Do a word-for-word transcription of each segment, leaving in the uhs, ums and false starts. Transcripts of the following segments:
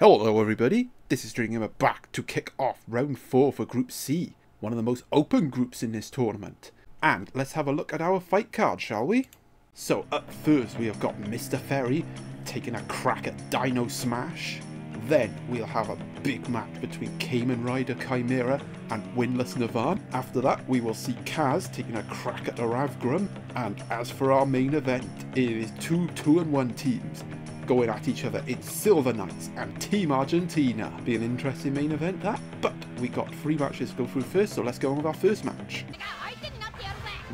Hello everybody, this is Dreamer back to kick off round four for Group C, one of the most open groups in this tournament. And let's have a look at our fight card, shall we? So up first we have got Mister Ferry taking a crack at Dino Smash. Then we'll have a big match between Kamen Rider Chimera and Windless Nirvan. After that we will see Kaz taking a crack at Uravgram. And as for our main event, it is two two and one teams going at each other. It's Silver Knights and Team Argentina. Be an interesting main event that, but we got three matches to go through first, so let's go on with our first match.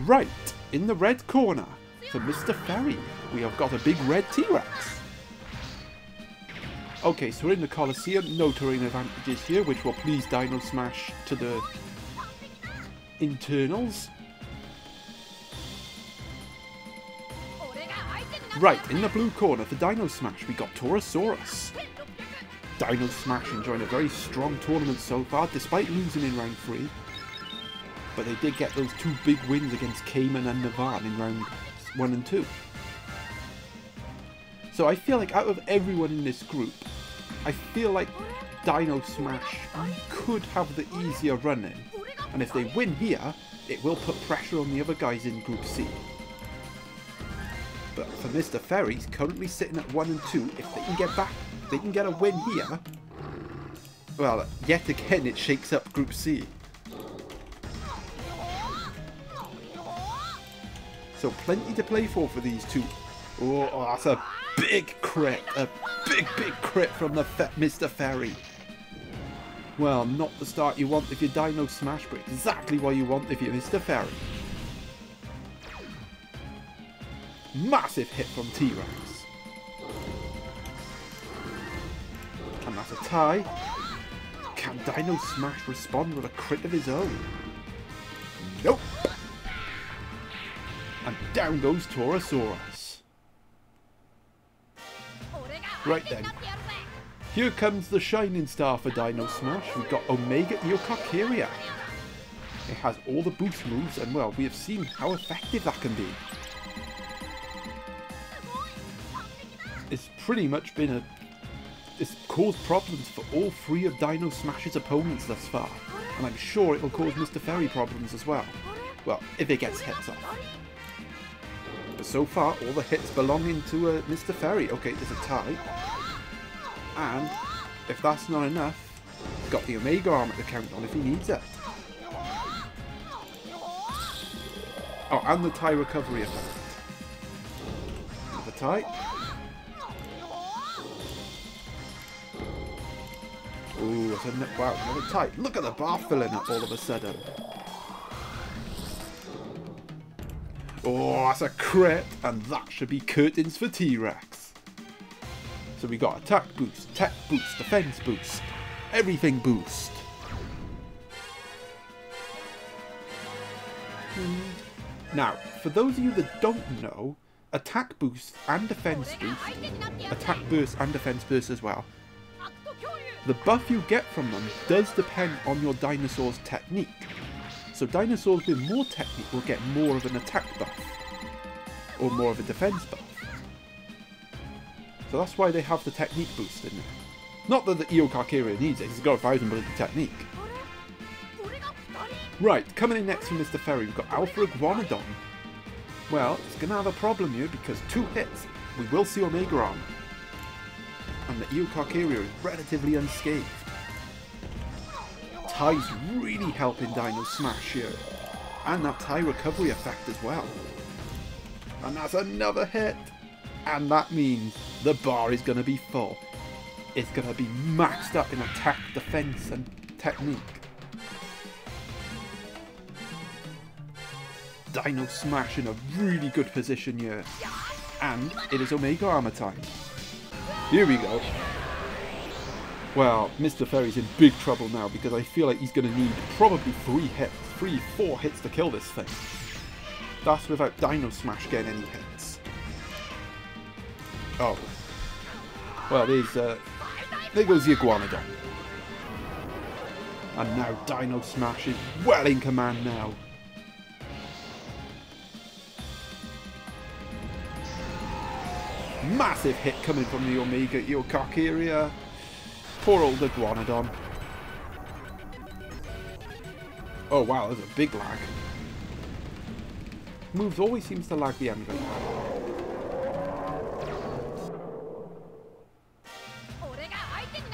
Right, in the red corner, for Mister Ferry, we have got a big red T-Rex. Okay, so we're in the Colosseum, no terrain advantages here, which will please Dino Smash to the internals. Right, in the blue corner for Dino Smash, we got Torosaurus. Dino Smash enjoying a very strong tournament so far, despite losing in round three. But they did get those two big wins against Cayman and Mivann in round one and two. So I feel like out of everyone in this group, I feel like Dino Smash could have the easier run-in. And if they win here, it will put pressure on the other guys in Group C. But for Mister Ferry, he's currently sitting at one and two. If they can get back, if they can get a win here. Well, yet again, it shakes up Group C. So plenty to play for for these two. Oh, oh that's a big crit, a big, big crit from the fe Mister Ferry. Well, not the start you want if you're Dino Smash, but exactly what you want if you're Mister Ferry. Massive hit from T-Rex. And that's a tie. Can Dino Smash respond with a crit of his own? Nope. And down goes Torosaurus. Right then. Here comes the shining star for Dino Smash. We've got Omega Eocarcharia. It has all the boost moves and well, we have seen how effective that can be. It's pretty much been a... It's caused problems for all three of Dino Smash's opponents thus far. And I'm sure it'll cause Mister Ferry problems as well. Well, if it gets hits off. But so far, all the hits belonging to uh, Mister Ferry. Okay, there's a tie. And if that's not enough, he's got the Omega arm at the count on if he needs it. Oh, and the tie recovery effect. Another tie. Ooh, that's a, wow, another tie. Look at the bar filling up all of a sudden. Oh, that's a crit. And that should be curtains for T-Rex. So we got attack boost, tech boost, defense boost, everything boost. Now, for those of you that don't know, attack boost and defense boost, attack burst and defense burst as well, the buff you get from them does depend on your dinosaur's technique. So dinosaurs with more technique will get more of an attack buff, or more of a defense buff. So that's why they have the technique boost in there. Not that the Eocarcharia needs it, he's got a thousand but it's a technique. Right, coming in next from Mister Ferry, we've got Alpha Iguanodon. Well, it's going to have a problem here because two hits, we will see Omega armor. And the Eocarcharia is relatively unscathed. Tie's really helping Dino Smash here. And that tie recovery effect as well. And that's another hit. And that means the bar is going to be full. It's going to be maxed up in attack, defense and technique. Dino Smash in a really good position here. And it is Omega armor time. Here we go. Well, Mister Ferry's in big trouble now because I feel like he's going to need probably three hits, three, four hits to kill this thing. That's without Dino Smash getting any hits. Oh. Well, there's, uh, there goes the Iguanodon. And now Dino Smash is well in command now. Massive hit coming from the Omega Eocarcharia. Poor old Iguanodon. Oh wow, there's a big lag. Moves always seems to lag the engine.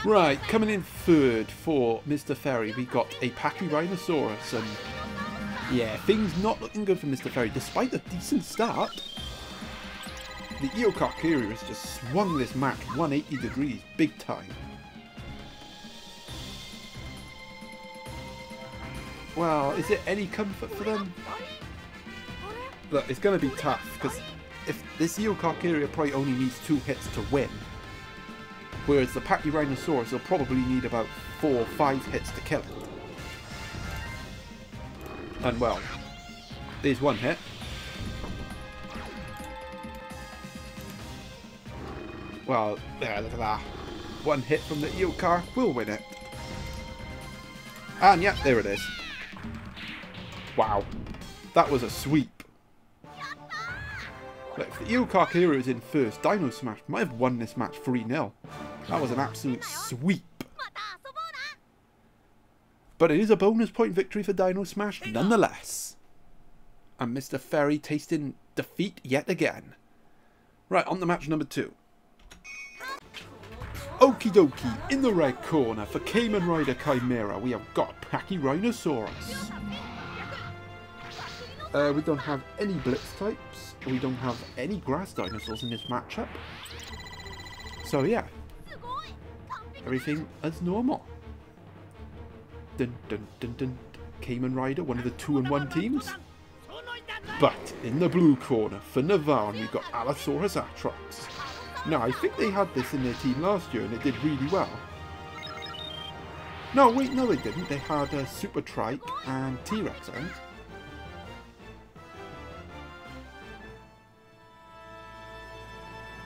Right, coming in third for Mister Ferry, we got a Pachyrhinosaurus, and yeah, things not looking good for Mister Ferry, despite a decent start. The Eocarcharia has just swung this match one hundred eighty degrees, big time. Well, is it any comfort for them? Look, it's going to be tough, because if this Eocarcharia probably only needs two hits to win, whereas the Pachyrhinosaurus will probably need about four or five hits to kill it. And well, there's one hit. Well, there, look at that. One hit from the Eocar will win it. And yep, there it is. Wow. That was a sweep. Look, if the Eocarcharia is in first, Dino Smash might have won this match three nil. That was an absolute sweep. But it is a bonus point victory for Dino Smash nonetheless. And Mister Ferry tasting defeat yet again. Right, on to match number two. Okie dokie, in the red corner for Kamen Rider Chimera, we have got Pachyrhinosaurus. Uh, we don't have any Blitz types, we don't have any Grass Dinosaurs in this matchup. So yeah, everything as normal. Dun dun dun dun, Kamen Rider, one of the two and one teams. But in the blue corner for Nirvan, we've got Allosaurus Atrox. Now, I think they had this in their team last year and it did really well. No, wait, no they didn't. They had uh, Super Trike and T-Rex, I think.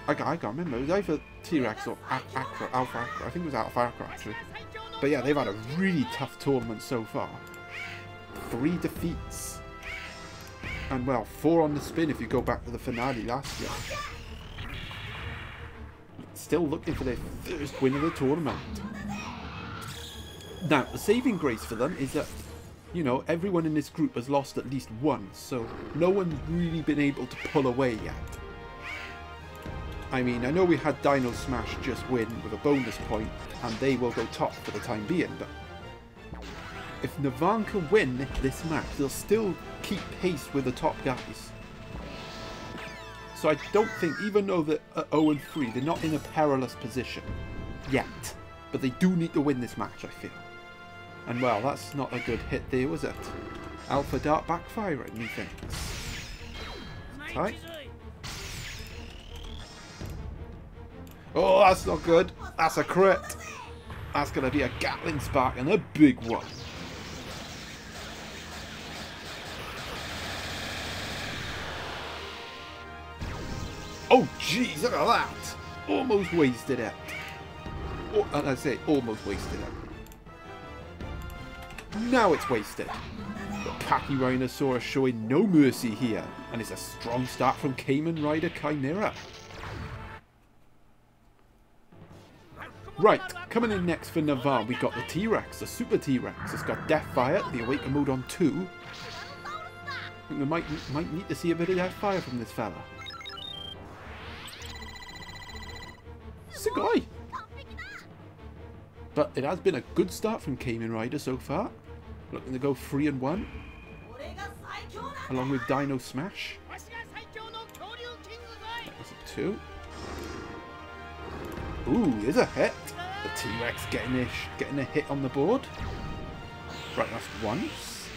I, I can't remember. It was either T-Rex or a Acro, Alpha Acro. I think it was Alpha Acro, actually. But yeah, they've had a really tough tournament so far. Three defeats. And, well, four on the spin if you go back to the finale last year. Still looking for their first win of the tournament. Now, the saving grace for them is that, you know, everyone in this group has lost at least once, so no one's really been able to pull away yet. I mean, I know we had Dino Smash just win with a bonus point, and they will go top for the time being, but if Nirvan can win this match, they'll still keep pace with the top guys. So I don't think, even though they're zero and three, they're not in a perilous position yet. But they do need to win this match, I feel. And well, that's not a good hit there, was it? Alpha Dart backfiring, you think? Right. Oh, that's not good. That's a crit. That's going to be a Gatling Spark and a big one. Oh, jeez, look at that! Almost wasted it. Oh, and I say almost wasted it. Now it's wasted. The Pachyrhinosaurus showing no mercy here. And it's a strong start from Kamen Rider Chimera. Right, coming in next for Nirvan, we got the T-Rex, the Super T-Rex. It's got Deathfire, the Awakenodon two. I think we might, might need to see a bit of Deathfire from this fella. Guy. But it has been a good start from Kamen Rider so far. Looking to go three and one, along with Dino Smash. That was a two. Ooh, there's a hit. The T-Rex getting a getting a hit on the board. Right, that's once.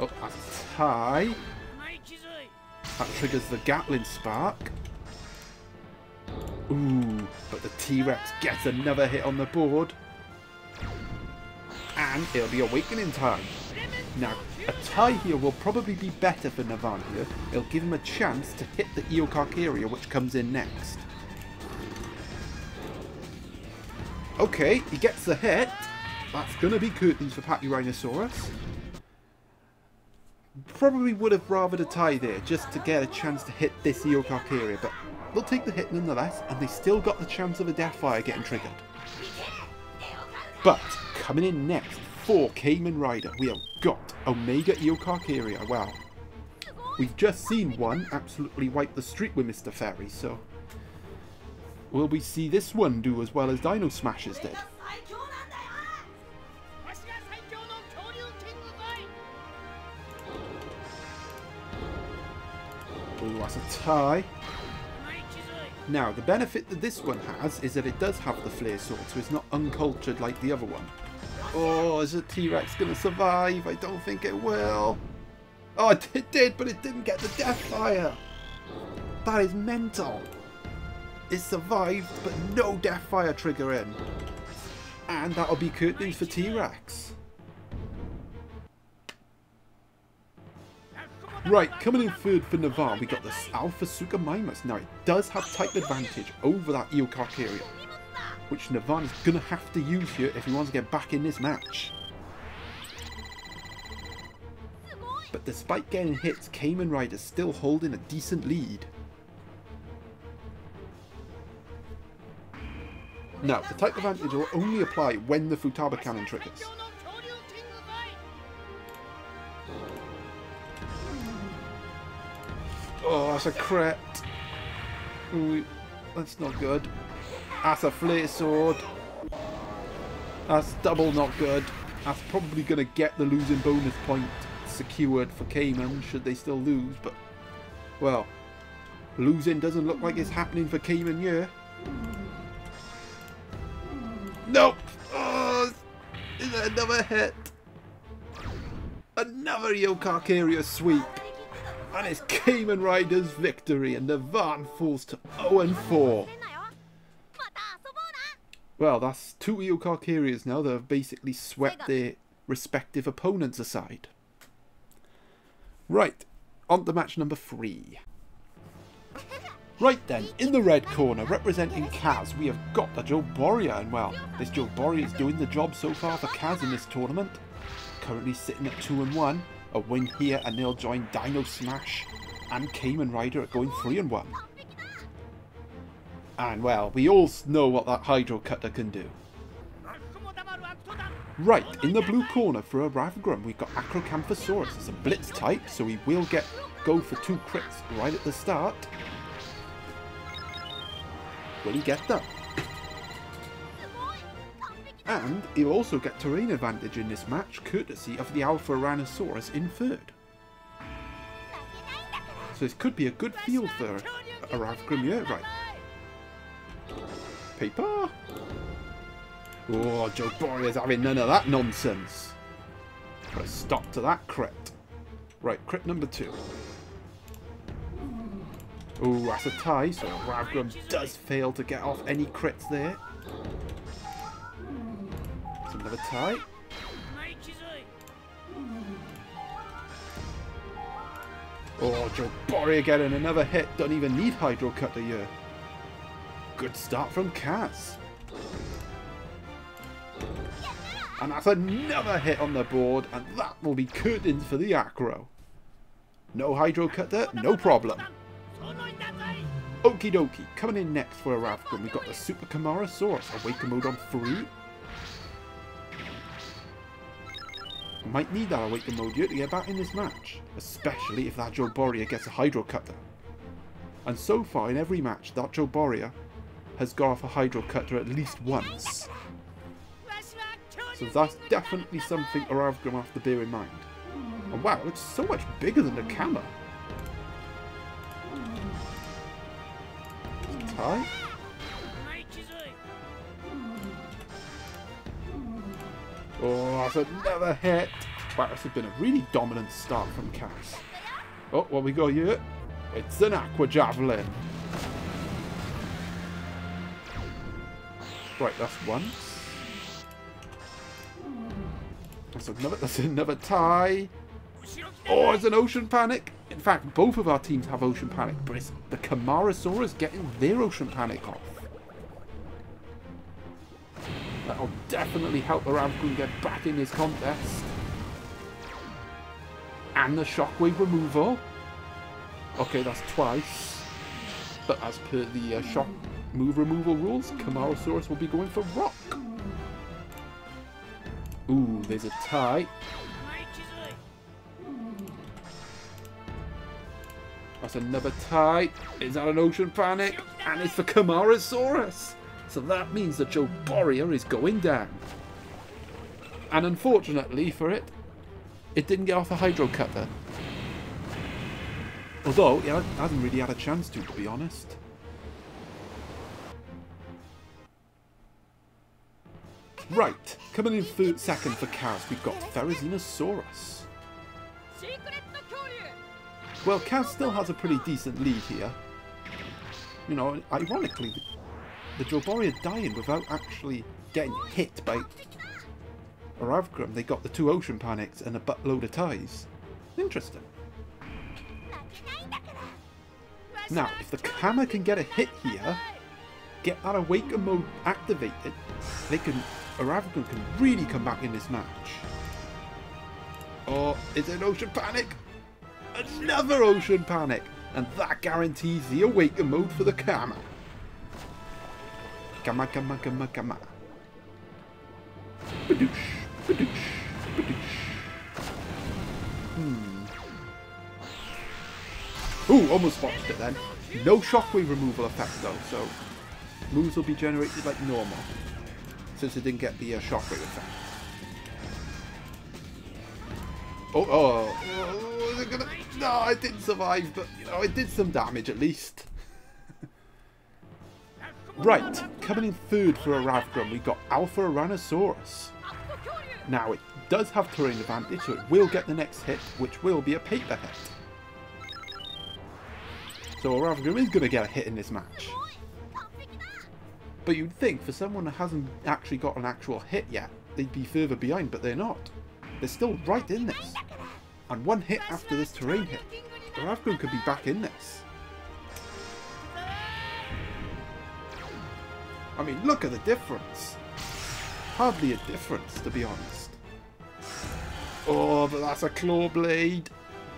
Oh, that's a tie. That triggers the Gatling Spark. Ooh, but the T-Rex gets another hit on the board. And it'll be awakening time. Now, a tie here will probably be better for Nirvan here. It'll give him a chance to hit the Eocarcharia, which comes in next. Okay, he gets the hit. That's going to be curtains for Pachyrhinosaurus. Probably would have rathered a tie there, just to get a chance to hit this Eocarcharia, but They'll take the hit nonetheless, and they still got the chance of a Death Fire getting triggered. But coming in next for Kamen Rider, we have got Omega Eocarcharia. Wow. We've just seen one absolutely wipe the street with Mister Ferry, so will we see this one do as well as Dino Smash's did? Oh, that's a tie. Now, the benefit that this one has is that it does have the flare sword, so it's not uncultured like the other one. Oh, is the T-Rex going to survive? I don't think it will. Oh, it did, but it didn't get the Death Fire. That is mental. It survived, but no Death Fire trigger in. And that'll be good news for T-Rex. Right, coming in third for Nirvan, we got this Alpha Suchomimus. Now, it does have type advantage over that Eocarcharia, which Nirvan is going to have to use here if he wants to get back in this match. But despite getting hits, Kamen Rider's still holding a decent lead. Now, the type advantage will only apply when the Futaba cannon triggers. Oh, that's a crit. Ooh, that's not good. That's a flare sword. That's double not good. That's probably going to get the losing bonus point secured for Cayman should they still lose. But, well, losing doesn't look like it's happening for Cayman here. Nope. Oh, is that another hit? Another Eocarcharia sweep. And it's Kamen Rider's victory, and Nirvan falls to zero and four. Well, that's two Eocarcharias now that have basically swept their respective opponents aside. Right, on to match number three. Right then, in the red corner, representing Kaz, we have got the Joe Boria, and well, this Joe Boria is doing the job so far for Kaz in this tournament. Currently sitting at two and one. A win here and they'll join Dino Smash and Kamen Rider at going three and one. And well, we all know what that Hydro Cutter can do. Right, in the blue corner for Uravgram, we've got Acrocanthosaurus. It's a Blitz type, so he will get go for two crits right at the start. Will he get that? And he'll also get terrain advantage in this match, courtesy of the Alpha Rhinosaurus in third. So this could be a good field for Uravgram here, right? Paper! Oh, Joe Boria's having none of that nonsense. Put a stop to that crit. Right, crit number two. Oh, that's a tie, so Uravgram does fail to get off any crits there. Another tie. Oh, Joe Boria getting another hit. Don't even need Hydro Cutter here. Good start from Kaz. And that's another hit on the board, and that will be curtains for the Acro. No Hydro Cutter, no problem. Okie dokie. Coming in next for Uravgram, we've got the Super Camarosaurus. Awaken mode on three. Might need that Awaken mode here to get back in this match, especially if that Joe Boria gets a Hydro Cutter. And so far in every match, that Joe Boria has got off a Hydro Cutter at least once. So that's definitely something Uravgram have to bear in mind. And wow, it looks so much bigger than the camera. Tie. Oh, that's another hit. Wow, this has been a really dominant start from Kaz. Oh, what we got here? It's an Aqua Javelin. Right, that's one. That's another, that's another tie. Oh, it's an Ocean Panic. In fact, both of our teams have Ocean Panic, but it's the Kamarosaurus getting their Ocean Panic off. That'll definitely help Uravgram get back in his contest. And the shockwave removal. Okay, that's twice. But as per the uh, shock move removal rules, Camarosaurus will be going for rock. Ooh, there's a tie. That's another tie. Is that an ocean planet? And it's for Camarosaurus. So that means that Joe Boria is going down. And unfortunately for it, it didn't get off a Hydro Cutter. Although, yeah, it hasn't really had a chance to, to be honest. Right, coming in third second for Kaz, we've got Therizinosaurus. Well, Kaz still has a pretty decent lead here. You know, ironically, the, the Joe Boria dying without actually getting hit by Uravgram. They got the two Ocean Panics and a buttload of ties. Interesting. Now, if the Kama can get a hit here, get that Awaken mode activated, they can, Uravgram can really come back in this match. Or is it an Ocean Panic? Another Ocean Panic! And that guarantees the Awaken mode for the Kama. Kama, Kama, Kama, Kama. Badoosh, badoosh, badoosh. Hmm. Ooh, almost botched it then. No shockwave removal effect though, so moves will be generated like normal, since it didn't get the uh, shockwave effect. Oh, oh, oh is it gonna... No, it didn't survive, but you know, it did some damage at least. Right, coming in third for Uravgram, we got Alpha Aranosaurus. Now, it does have terrain advantage, so it will get the next hit, which will be a paper hit. So Uravgram is going to get a hit in this match. But you'd think for someone that hasn't actually got an actual hit yet, they'd be further behind, but they're not. They're still right in this. And one hit after this terrain hit, Uravgram could be back in this. I mean, look at the difference. Hardly a difference, to be honest. Oh, but that's a claw blade.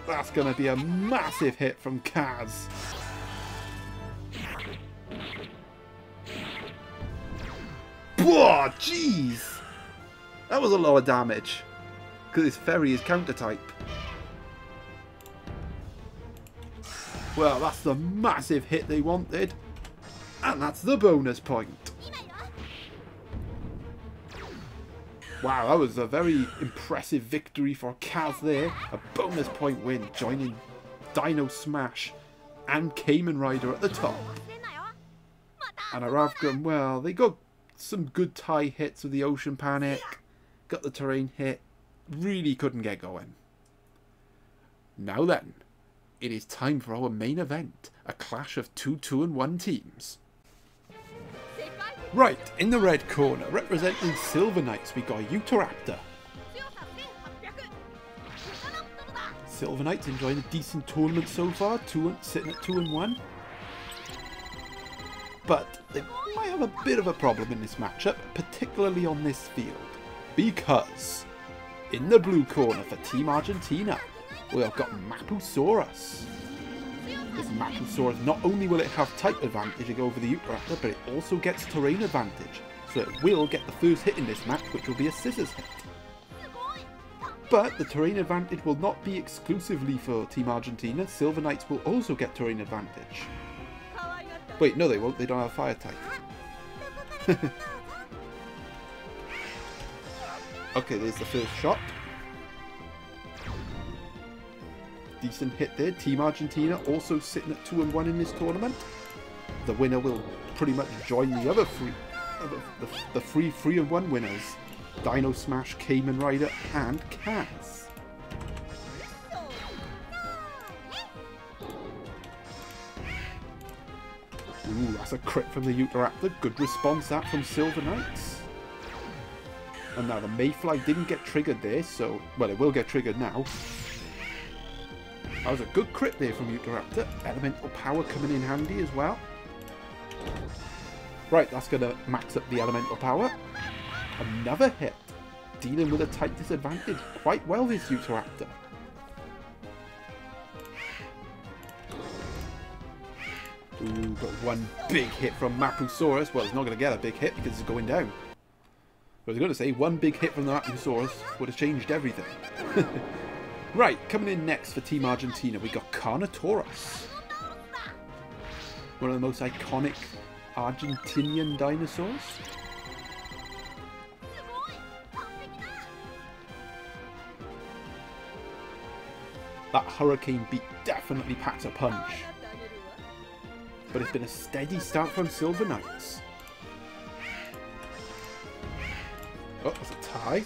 That's going to be a massive hit from Kaz. Whoa, jeez! That was a lot of damage. Because his Ferry is counter-type. Well, that's the massive hit they wanted. And that's the bonus point. Wow, that was a very impressive victory for Kaz there. A bonus point win, joining Dino Smash and Kamen Rider at the top. And Uravgram, well, they got some good tie hits with the Ocean Panic. Got the terrain hit. Really couldn't get going. Now then, it is time for our main event. A clash of two two and one teams. Right, in the red corner, representing Silver Knights, we got Utahraptor. Silver Knights enjoying a decent tournament so far, two and, sitting at two and one. But they might have a bit of a problem in this matchup, particularly on this field. Because in the blue corner for Team Argentina, we have got Mapusaurus. This Mapusaurus, not only will it have type advantage over the Utahraptor, but it also gets terrain advantage, so it will get the first hit in this match, which will be a scissors hit. But the terrain advantage will not be exclusively for Team Argentina. Silver Knights will also get terrain advantage. Wait, no they won't, they don't have fire type. Okay, there's the first shot. Decent hit there. Team Argentina also sitting at two and one in this tournament. The winner will pretty much join the other three, the, the three three and one winners: Dino Smash, Kamen Rider, and Kaz. Ooh, that's a crit from the Utahraptor. Good response that from Silver Knights. And now the Mayfly didn't get triggered there, so well it will get triggered now. That was a good crit there from Utahraptor. Elemental power coming in handy as well. Right, that's going to max up the elemental power. Another hit. Dealing with a tight disadvantage quite well, this Utahraptor. Ooh, got one big hit from Mapusaurus. Well, it's not going to get a big hit because it's going down. I was going to say, one big hit from the Mapusaurus would have changed everything. Right, coming in next for Team Argentina, we got Carnotaurus. One of the most iconic Argentinian dinosaurs. That hurricane beat definitely packs a punch. But it's been a steady start from Silver Knights. Oh, that's a tie.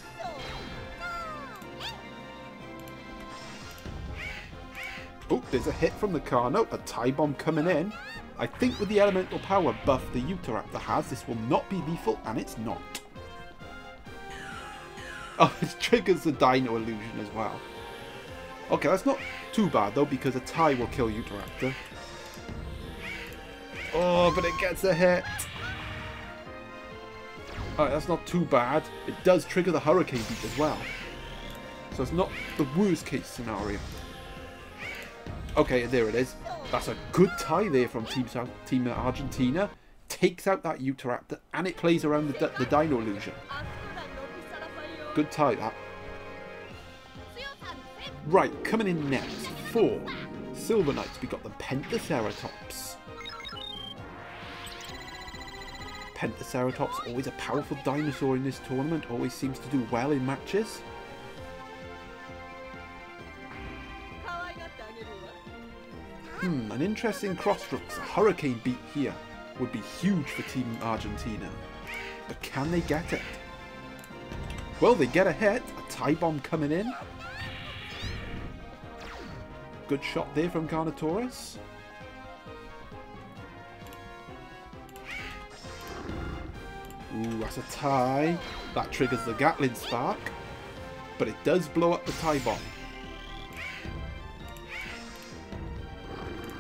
Oh, there's a hit from the Carno. A tie bomb coming in. I think with the elemental power buff the Utahraptor has, this will not be lethal, and it's not. Oh, it triggers the Dino illusion as well. Okay, that's not too bad though, because a tie will kill Utahraptor. Oh, but it gets a hit. Alright, that's not too bad. It does trigger the Hurricane Beat as well. So it's not the worst case scenario. Okay, there it is. That's a good tie there from Team, South, Team Argentina. Takes out that Utahraptor and it plays around the, the Dino Illusion. Good tie, that. Right, coming in next, for Silver Knights, we got the Pentaceratops. Pentaceratops, always a powerful dinosaur in this tournament, always seems to do well in matches. Hmm, an interesting crossroads. A hurricane beat here would be huge for Team Argentina. But can they get it? Well, they get a hit. A tie bomb coming in. Good shot there from Carnotaurus. Ooh, that's a tie. That triggers the Gatling Spark. But it does blow up the tie bomb.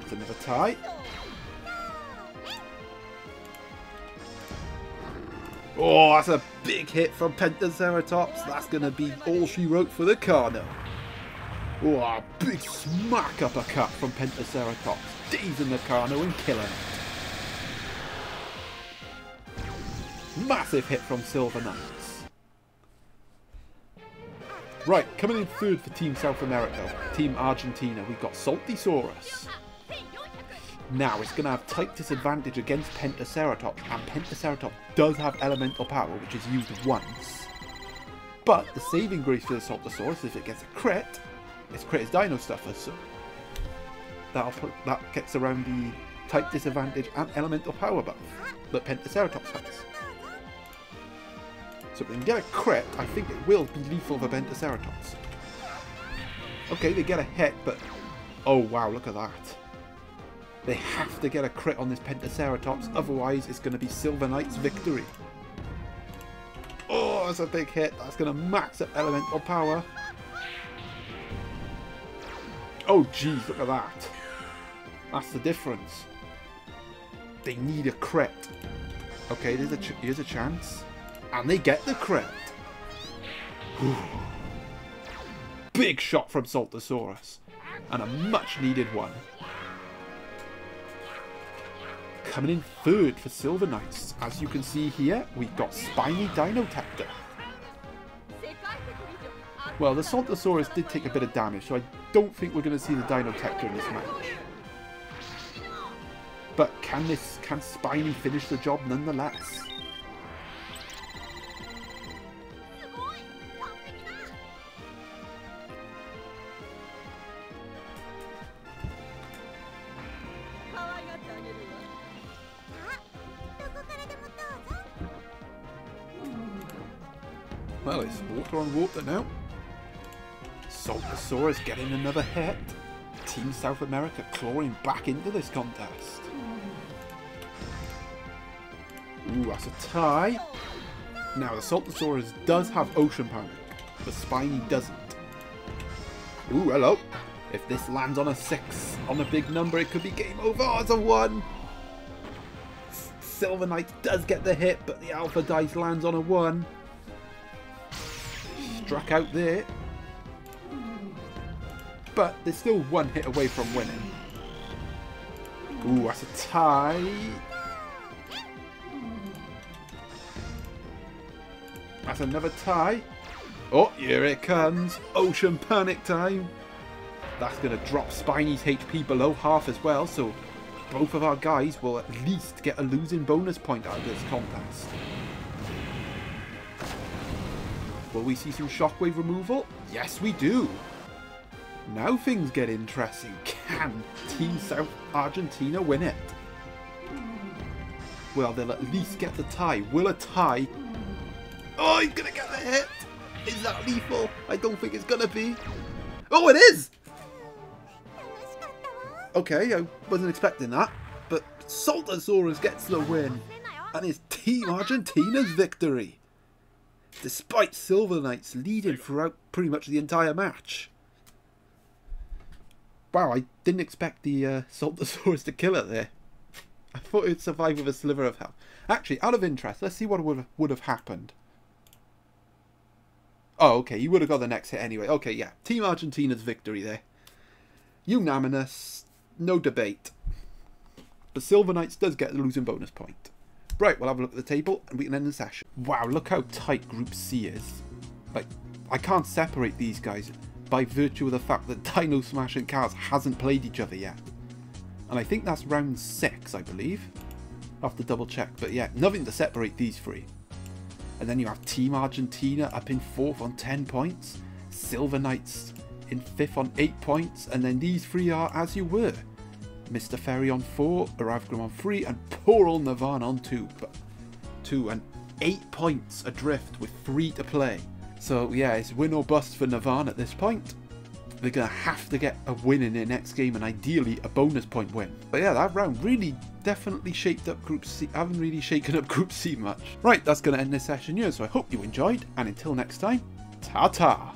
It's another tie. Oh, that's a big hit from Pentaceratops. That's going to be all she wrote for the Carno. Oh, a big smack uppercut from Pentaceratops. Dazing the Carno and killing it. Massive hit from Silver Knights. Right, coming in third for Team South America, Team Argentina, we've got Saltasaurus. Now, it's going to have tight disadvantage against Pentaceratops, and Pentaceratops does have elemental power, which is used once. But the saving grace for the Saltasaurus is if it gets a crit, it's crit is Dino Stuffer, so that'll put, that gets around the tight disadvantage and elemental power buff that Pentaceratops has. So if they can get a crit, I think it will be lethal for Pentaceratops. Okay, they get a hit, but... oh, wow, look at that. They have to get a crit on this Pentaceratops, otherwise it's going to be Silver Knight's victory. Oh, that's a big hit. That's going to max up elemental power. Oh, jeez, look at that. That's the difference. They need a crit. Okay, there's a ch- here's a chance. And they get the crit. Whew. Big shot from Saltasaurus. And a much needed one. Coming in third for Silver Knights. As you can see here, we've got Spiny Dinotector. Well, the Saltasaurus did take a bit of damage, so I don't think we're going to see the Dinotector in this match. But can this can Spiny finish the job nonetheless? Well, it's water on water now. Saltasaurus getting another hit. Team South America clawing back into this contest. Ooh, that's a tie. Now, the Saltasaurus does have Ocean Panic, but Spiny doesn't. Ooh, hello. If this lands on a six, on a big number, it could be game over. Oh, it's a one. Silver Knight does get the hit, but the Alpha Dice lands on a one. Struck out there, but they're still one hit away from winning. Ooh, that's a tie. That's another tie. Oh, here it comes. Ocean Panic time. That's going to drop Spiny's H P below half as well, so both of our guys will at least get a losing bonus point out of this contest. Will we see some shockwave removal? Yes, we do. Now things get interesting. Can Team South Argentina win it? Well, they'll at least get the tie. Will a tie... Oh, he's going to get the hit. Is that lethal? I don't think it's going to be. Oh, it is! Okay, I wasn't expecting that. But Saltasaurus gets the win. And it's Team Argentina's victory. Despite Silver Knights leading throughout pretty much the entire match. Wow, I didn't expect the uh, Saltasaurus to kill it there. I thought it would survive with a sliver of health. Actually, out of interest, let's see what would would have happened. Oh, okay, you would have got the next hit anyway. Okay, yeah, Team Argentina's victory there. Unanimous, no debate. But Silver Knights does get the losing bonus point. Right, we'll have a look at the table and we can end the session. Wow, look how tight Group C is. Like, I can't separate these guys by virtue of the fact that Dino Smash and Kaz hasn't played each other yet. And I think that's round six, I believe. I'll have to double check, but yeah, nothing to separate these three. And then you have Team Argentina up in fourth on ten points, Silver Knights in fifth on eight points, and then these three are as you were. Mister Ferry on four, Uravgram on three, and poor old Nirvan on two. But two and eight points adrift with three to play. So yeah, it's win or bust for Nirvan at this point. They're going to have to get a win in their next game, and ideally a bonus point win. But yeah, that round really definitely shaped up Group C. I haven't really shaken up Group C much. Right, that's going to end this session here, so I hope you enjoyed, and until next time, ta-ta!